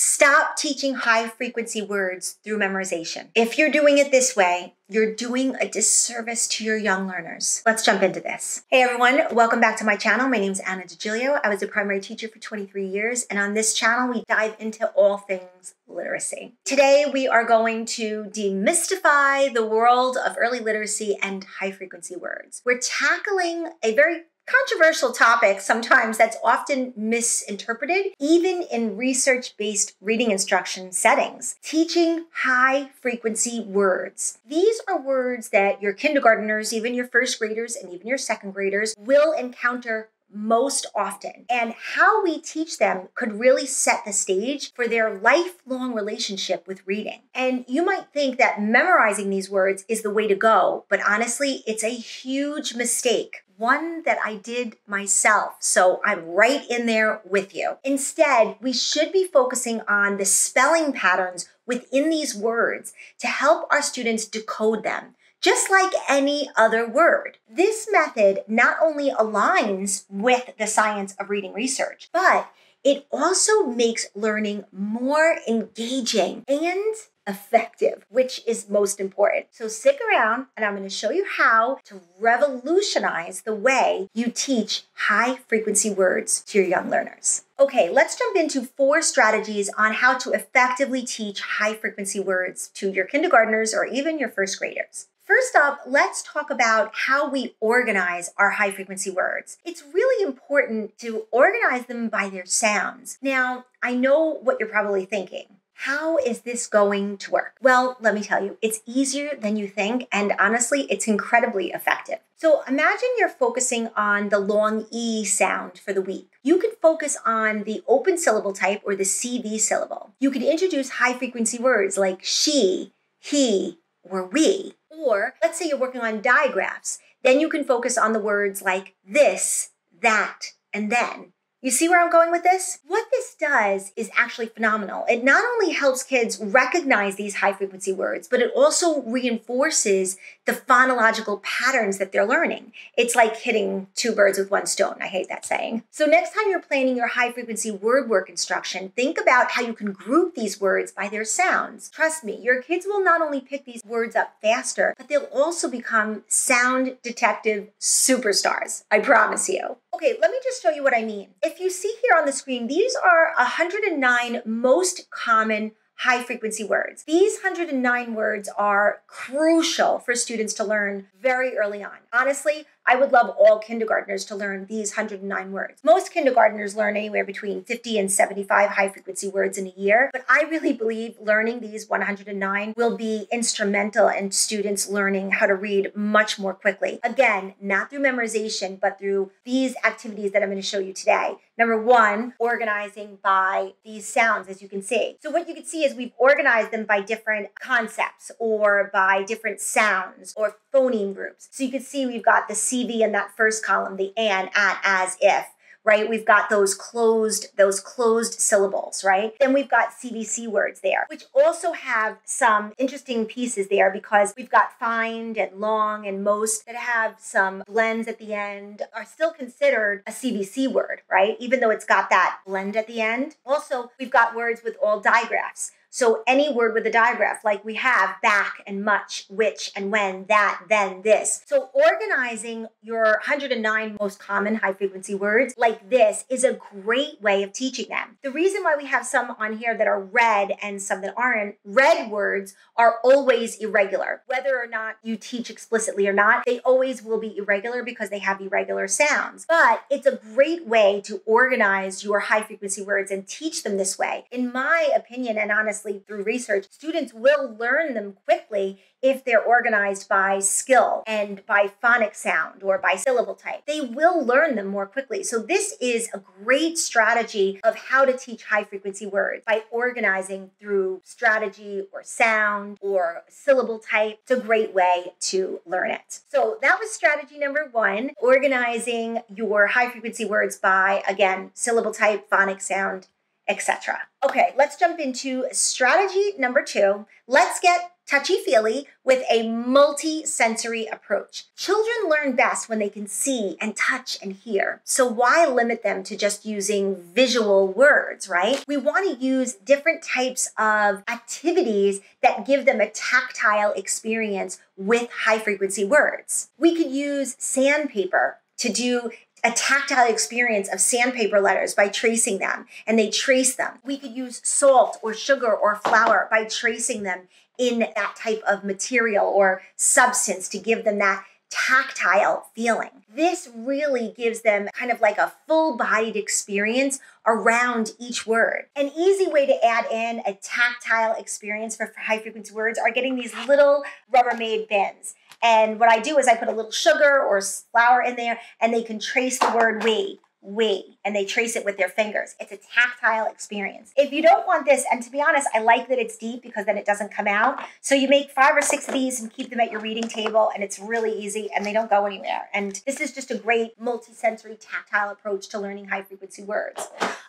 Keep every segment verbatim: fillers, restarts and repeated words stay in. Stop teaching high-frequency words through memorization. If you're doing it this way, you're doing a disservice to your young learners. Let's jump into this. Hey everyone, welcome back to my channel. My name is Anna DiGilio. I was a primary teacher for twenty-three years, and on this channel, we dive into all things literacy. Today, we are going to demystify the world of early literacy and high-frequency words. We're tackling a very controversial topic sometimes that's often misinterpreted, even in research-based reading instruction settings. Teaching high-frequency words. These are words that your kindergartners, even your first graders, and even your second graders will encounter most often. And how we teach them could really set the stage for their lifelong relationship with reading. And you might think that memorizing these words is the way to go, but honestly, it's a huge mistake. One that I did myself, so I'm right in there with you. Instead, we should be focusing on the spelling patterns within these words to help our students decode them, just like any other word. This method not only aligns with the science of reading research, but it also makes learning more engaging and effective, which is most important. So stick around, and I'm going to show you how to revolutionize the way you teach high-frequency words to your young learners. Okay, let's jump into four strategies on how to effectively teach high-frequency words to your kindergartners or even your first graders. First up, let's talk about how we organize our high-frequency words. It's really important to organize them by their sounds. Now, I know what you're probably thinking. How is this going to work? Well, let me tell you, it's easier than you think, and honestly, it's incredibly effective. So imagine you're focusing on the long E sound for the week. You could focus on the open syllable type or the C V syllable. You could introduce high-frequency words like she, he, or we. Or let's say you're working on digraphs. Then you can focus on the words like this, that, and then. You see where I'm going with this? What this does is actually phenomenal. It not only helps kids recognize these high-frequency words, but it also reinforces the phonological patterns that they're learning. It's like hitting two birds with one stone. I hate that saying. So next time you're planning your high-frequency word work instruction, think about how you can group these words by their sounds. Trust me, your kids will not only pick these words up faster, but they'll also become sound detective superstars. I promise you. Okay, let me just show you what I mean. If you see here on the screen, these are one hundred nine most common high-frequency words. These one hundred nine words are crucial for students to learn very early on. Honestly, I would love all kindergartners to learn these one hundred nine words. Most kindergartners learn anywhere between fifty and seventy-five high-frequency words in a year, but I really believe learning these one hundred nine will be instrumental in students learning how to read much more quickly. Again, not through memorization, but through these activities that I'm going to show you today. Number one, organizing by these sounds, as you can see. So what you can see is we've organized them by different concepts or by different sounds or phoneme groups. So you can see we've got the C V in that first column, the and, at, as, if, right? We've got those closed, those closed syllables, right? Then we've got C V C words there, which also have some interesting pieces there because we've got find and long and most that have some blends at the end are still considered a C V C word, right? Even though it's got that blend at the end. Also, we've got words with all digraphs. So any word with a digraph, like we have back and much, which and when, that, then, this. So organizing your one hundred nine most common high-frequency words like this is a great way of teaching them. The reason why we have some on here that are red and some that aren't, red words are always irregular. Whether or not you teach explicitly or not, they always will be irregular because they have irregular sounds. But it's a great way to organize your high-frequency words and teach them this way. In my opinion, and honestly, through research, students will learn them quickly if they're organized by skill and by phonic sound or by syllable type. They will learn them more quickly. So this is a great strategy of how to teach high-frequency words by organizing through strategy or sound or syllable type. It's a great way to learn it. So that was strategy number one, organizing your high-frequency words by, again, syllable type, phonic sound, et cetera. Okay, let's jump into strategy number two. Let's get touchy-feely with a multi-sensory approach. Children learn best when they can see and touch and hear. So why limit them to just using visual words, right? We want to use different types of activities that give them a tactile experience with high-frequency words. We could use sandpaper to do a tactile experience of sandpaper letters by tracing them, and they trace them. We could use salt or sugar or flour by tracing them in that type of material or substance to give them that tactile feeling. This really gives them kind of like a full-bodied experience around each word. An easy way to add in a tactile experience for high-frequency words are getting these little Rubbermaid bins. And what I do is I put a little sugar or flour in there, and they can trace the word we, we, and they trace it with their fingers. It's a tactile experience. If you don't want this, and to be honest, I like that it's deep because then it doesn't come out. So you make five or six of these and keep them at your reading table, and it's really easy and they don't go anywhere. And this is just a great multi-sensory tactile approach to learning high-frequency words.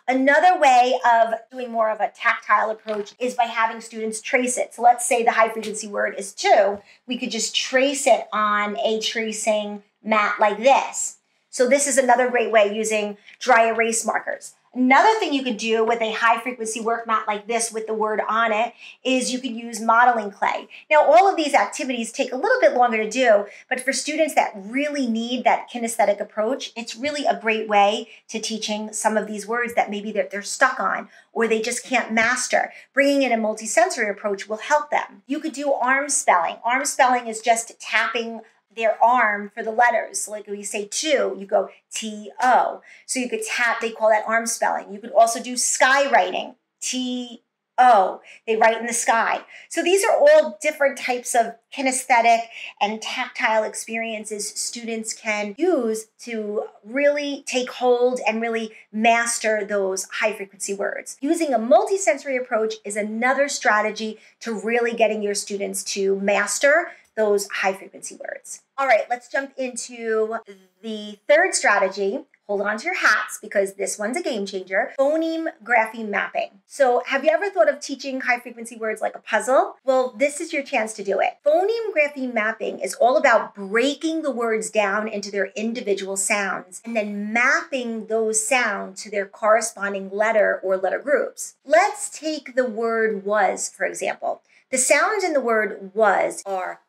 Another way of doing more of a tactile approach is by having students trace it. So let's say the high frequency word is two. We could just trace it on a tracing mat like this. So this is another great way, using dry erase markers. Another thing you could do with a high frequency work mat like this with the word on it is you could use modeling clay. Now, all of these activities take a little bit longer to do, but for students that really need that kinesthetic approach, it's really a great way to teaching some of these words that maybe they're, they're stuck on or they just can't master. Bringing in a multisensory approach will help them. You could do arm spelling. Arm spelling is just tapping their arm for the letters. So like when you say two, you go T O. So you could tap, they call that arm spelling. You could also do sky writing, T O. They write in the sky. So these are all different types of kinesthetic and tactile experiences students can use to really take hold and really master those high-frequency words. Using a multisensory approach is another strategy to really getting your students to master those high-frequency words. All right, let's jump into the third strategy. Hold on to your hats because this one's a game changer. Phoneme grapheme mapping. So have you ever thought of teaching high-frequency words like a puzzle? Well, this is your chance to do it. Phoneme grapheme mapping is all about breaking the words down into their individual sounds and then mapping those sounds to their corresponding letter or letter groups. Let's take the word was, for example. The sounds in the word was are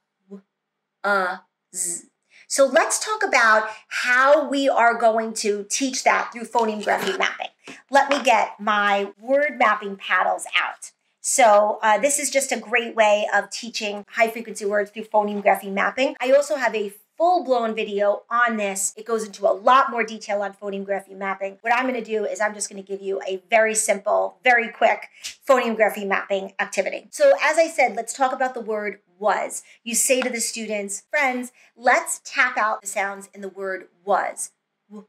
Uh, z. So let's talk about how we are going to teach that through phoneme grapheme mapping. Let me get my word mapping paddles out. So uh, this is just a great way of teaching high-frequency words through phoneme grapheme mapping. I also have a full-blown video on this. It goes into a lot more detail on phoneme grapheme mapping. What I'm going to do is I'm just going to give you a very simple, very quick phoneme grapheme mapping activity. So as I said, let's talk about the word was. You say to the students, friends, let's tap out the sounds in the word was. W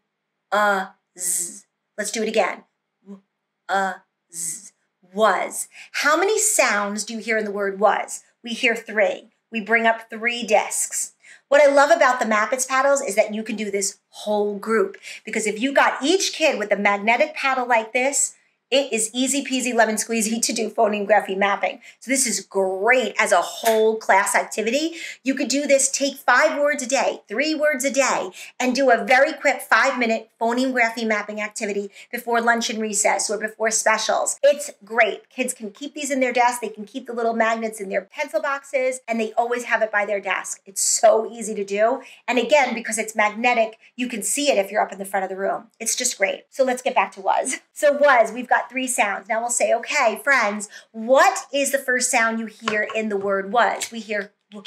uh, z. Let's do it again. W uh, z. Was. How many sounds do you hear in the word was? We hear three. We bring up three discs. What I love about the Mappets paddles is that you can do this whole group, because if you got each kid with a magnetic paddle like this, it is easy peasy lemon squeezy to do phoneme grapheme mapping. So this is great as a whole class activity. You could do this, take five words a day, three words a day, and do a very quick five minute phoneme grapheme mapping activity before lunch and recess or before specials. It's great. Kids can keep these in their desk. They can keep the little magnets in their pencil boxes, and they always have it by their desk. It's so easy to do. And again, because it's magnetic, you can see it if you're up in the front of the room. It's just great. So let's get back to was. So was, we've got three sounds. Now we'll say, okay, friends, what is the first sound you hear in the word was? We hear w,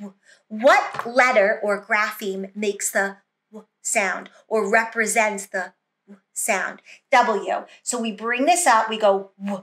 w. What letter or grapheme makes the w sound or represents the w sound? W. So we bring this up, we go w,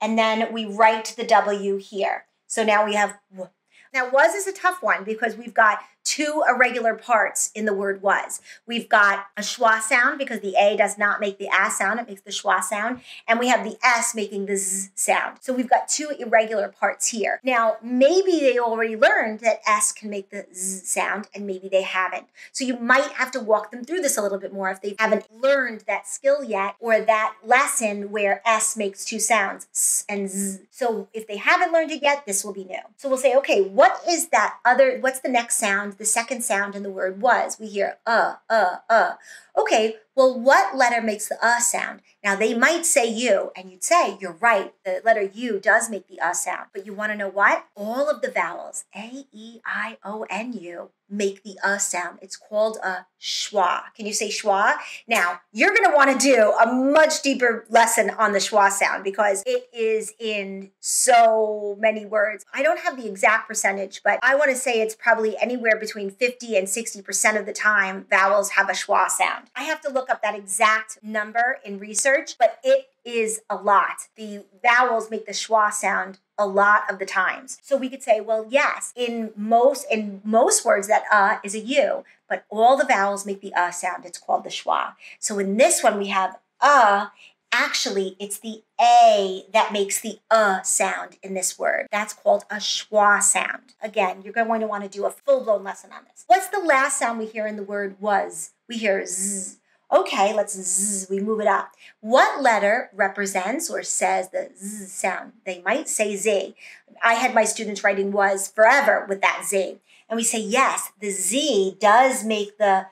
and then we write the W here. So now we have w. Now was is a tough one because we've got two irregular parts in the word was. We've got a schwa sound because the A does not make the A sound, it makes the schwa sound, and we have the S making the Z sound. So we've got two irregular parts here. Now, maybe they already learned that S can make the Z sound, and maybe they haven't. So you might have to walk them through this a little bit more if they haven't learned that skill yet, or that lesson where S makes two sounds, S and Z. So if they haven't learned it yet, this will be new. So we'll say, okay, what is that other, what's the next sound? The second sound in the word was. We hear uh, uh, uh. Okay, well, what letter makes the uh sound? Now, they might say U, and you'd say, you're right, the letter U does make the uh sound. But you want to know what? All of the vowels, A, E, I, O, N, U, make the uh sound. It's called a schwa. Can you say schwa? Now, you're going to want to do a much deeper lesson on the schwa sound because it is in so many words. I don't have the exact percentage, but I want to say it's probably anywhere between fifty and sixty percent of the time vowels have a schwa sound. I have to look up that exact number in research, but it is a lot. The vowels make the schwa sound a lot of the times. So we could say, well, yes, in most in most words that uh is a U, but all the vowels make the uh sound. It's called the schwa. So in this one we have uh, actually it's the A that makes the uh sound in this word. That's called a schwa sound. Again, you're going to want to do a full-blown lesson on this. What's the last sound we hear in the word was? We hear Z. Okay, let's Z, we move it up. What letter represents or says the Z sound? They might say Z. I had my students writing was forever with that Z. And we say, yes, the Z does make the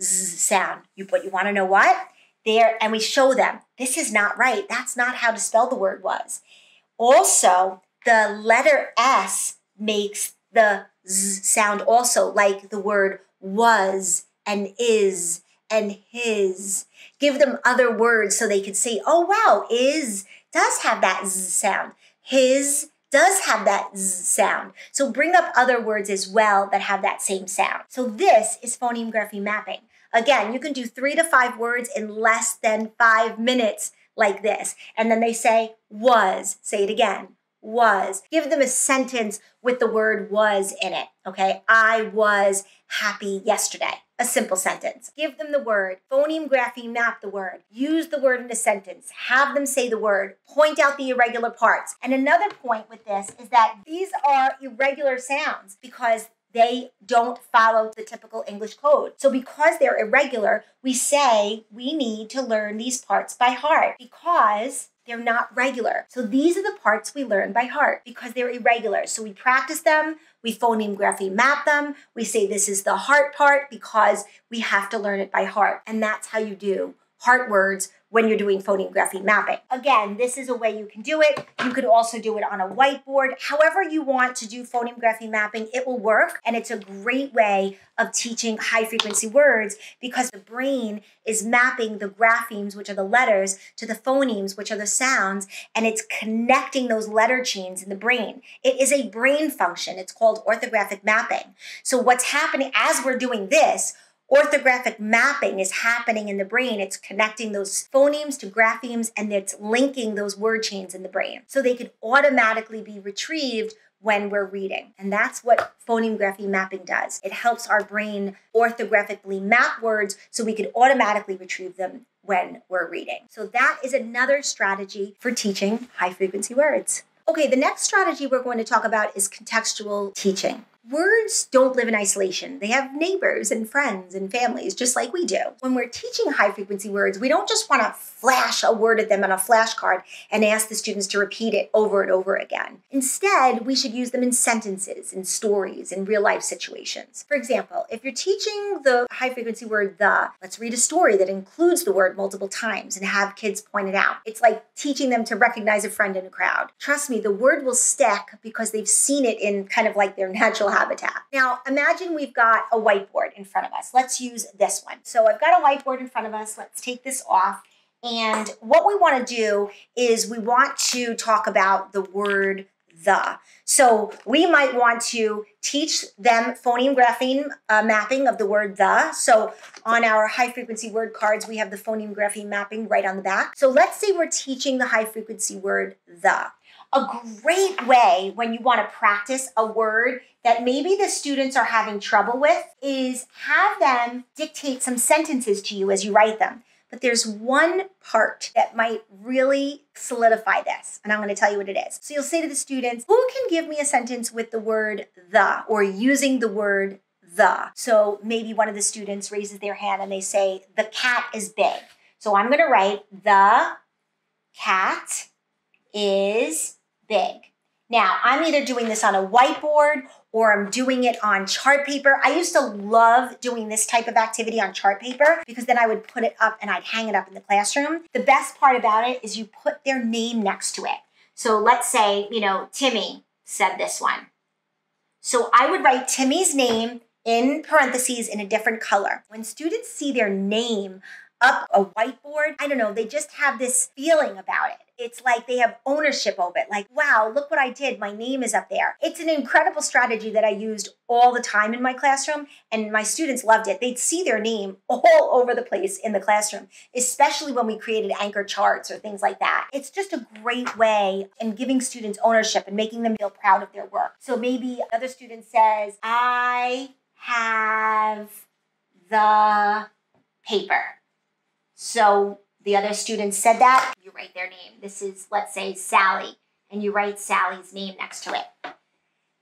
Z sound. You, but you want to know what? There, and we show them, this is not right. That's not how to spell the word was. Also, the letter S makes the Z sound also, like the word was and is and his. Give them other words so they could say, oh, wow, is does have that Z sound. His does have that Z sound. So bring up other words as well that have that same sound. So this is phoneme graphy mapping. Again, you can do three to five words in less than five minutes like this. And then they say was. Say it again. Was. Give them a sentence with the word was in it. Okay, I was happy yesterday. A simple sentence. Give them the word, phoneme graphy map the word, use the word in a sentence, have them say the word, point out the irregular parts. And another point with this is that these are irregular sounds because they don't follow the typical English code. So because they're irregular, we say we need to learn these parts by heart because they're not regular. So these are the parts we learn by heart because they're irregular. So we practice them, we phoneme graphy map them, we say this is the heart part because we have to learn it by heart. And that's how you do heart words when you're doing phoneme graphy mapping. Again, this is a way you can do it. You could also do it on a whiteboard. However you want to do phoneme graphy mapping, it will work. And it's a great way of teaching high frequency words because the brain is mapping the graphemes, which are the letters, to the phonemes, which are the sounds, and it's connecting those letter chains in the brain. It is a brain function. It's called orthographic mapping. So what's happening as we're doing this, orthographic mapping is happening in the brain. It's connecting those phonemes to graphemes and it's linking those word chains in the brain. So they could automatically be retrieved when we're reading. And that's what phoneme graphy mapping does. It helps our brain orthographically map words so we can automatically retrieve them when we're reading. So that is another strategy for teaching high frequency words. Okay, the next strategy we're going to talk about is contextual teaching. Words don't live in isolation. They have neighbors and friends and families, just like we do. When we're teaching high-frequency words, we don't just want to flash a word at them on a flashcard and ask the students to repeat it over and over again. Instead, we should use them in sentences, in stories, in real-life situations. For example, if you're teaching the high-frequency word the, let's read a story that includes the word multiple times and have kids point it out. It's like teaching them to recognize a friend in a crowd. Trust me, the word will stick because they've seen it in kind of like their natural habitat. Now, imagine we've got a whiteboard in front of us. Let's use this one. So I've got a whiteboard in front of us. Let's take this off. And what we want to do is we want to talk about the word the. So we might want to teach them phoneme grapheme uh, mapping of the word the. So on our high frequency word cards, we have the phoneme grapheme mapping right on the back. So let's say we're teaching the high frequency word the. a great way when you want to practice a word that maybe the students are having trouble with is have them dictate some sentences to you as you write them. But there's one part that might really solidify this, and I'm going to tell you what it is. So you'll say to the students, who can give me a sentence with the word the, or using the word the? So maybe one of the students raises their hand and they say, the cat is big. So I'm going to write, the cat is big. Now, I'm either doing this on a whiteboard or I'm doing it on chart paper. I used to love doing this type of activity on chart paper because then I would put it up and I'd hang it up in the classroom. The best part about it is you put their name next to it. So let's say, you know, Timmy said this one. So I would write Timmy's name in parentheses in a different color. When students see their name up a whiteboard, I don't know, they just have this feeling about it. It's like they have ownership over it. Like, wow, look what I did. My name is up there. It's an incredible strategy that I used all the time in my classroom, and my students loved it. They'd see their name all over the place in the classroom, especially when we created anchor charts or things like that. It's just a great way in giving students ownership and making them feel proud of their work. So maybe another student says, I have the paper. So the other student said that, you write their name. This is, let's say, Sally, and you write Sally's name next to it.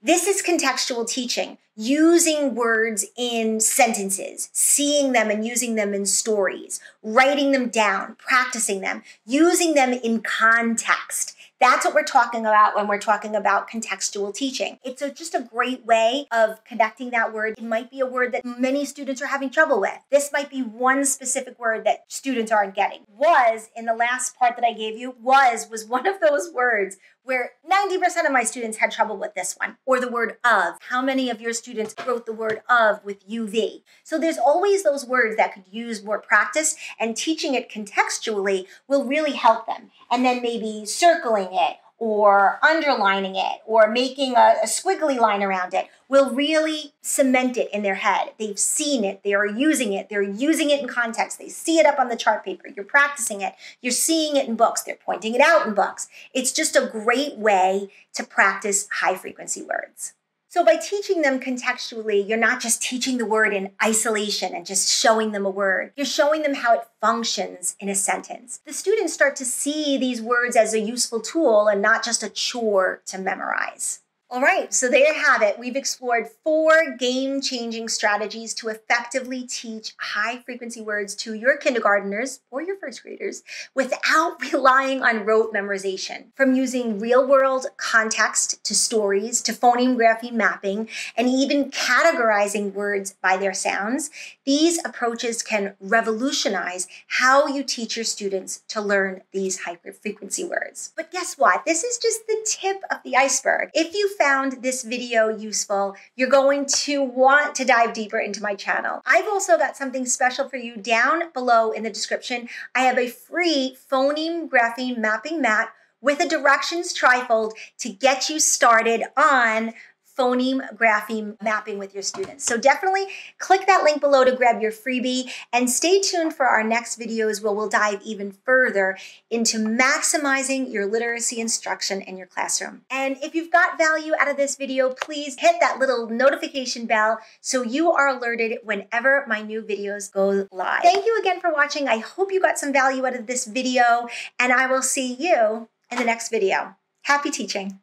This is contextual teaching, using words in sentences, seeing them and using them in stories, writing them down, practicing them, using them in context. That's what we're talking about when we're talking about contextual teaching. It's a, just a great way of connecting that word. It might be a word that many students are having trouble with. This might be one specific word that students aren't getting. Was, in the last part that I gave you, was was one of those words where ninety percent of my students had trouble with this one, or the word of. How many of your students wrote the word of with U V? So there's always those words that could use more practice, and teaching it contextually will really help them. And then maybe circling it or underlining it or making a, a squiggly line around it will really cement it in their head. They've seen it, they are using it, they're using it in context, they see it up on the chart paper, you're practicing it, you're seeing it in books, they're pointing it out in books. It's just a great way to practice high frequency words. So by teaching them contextually, you're not just teaching the word in isolation and just showing them a word. You're showing them how it functions in a sentence. The students start to see these words as a useful tool and not just a chore to memorize. All right, so there you have it. We've explored four game-changing strategies to effectively teach high-frequency words to your kindergartners or your first graders without relying on rote memorization. From using real-world context to stories to phoneme grapheme mapping and even categorizing words by their sounds, these approaches can revolutionize how you teach your students to learn these high-frequency words. But guess what? This is just the tip of the iceberg. If you found this video useful, you're going to want to dive deeper into my channel. I've also got something special for you down below in the description. I have a free phoneme grapheme mapping mat with a directions trifold to get you started on phoneme grapheme mapping with your students. So definitely click that link below to grab your freebie, and stay tuned for our next videos where we'll dive even further into maximizing your literacy instruction in your classroom. And if you've got value out of this video, please hit that little notification bell so you are alerted whenever my new videos go live. Thank you again for watching. I hope you got some value out of this video, and I will see you in the next video. Happy teaching.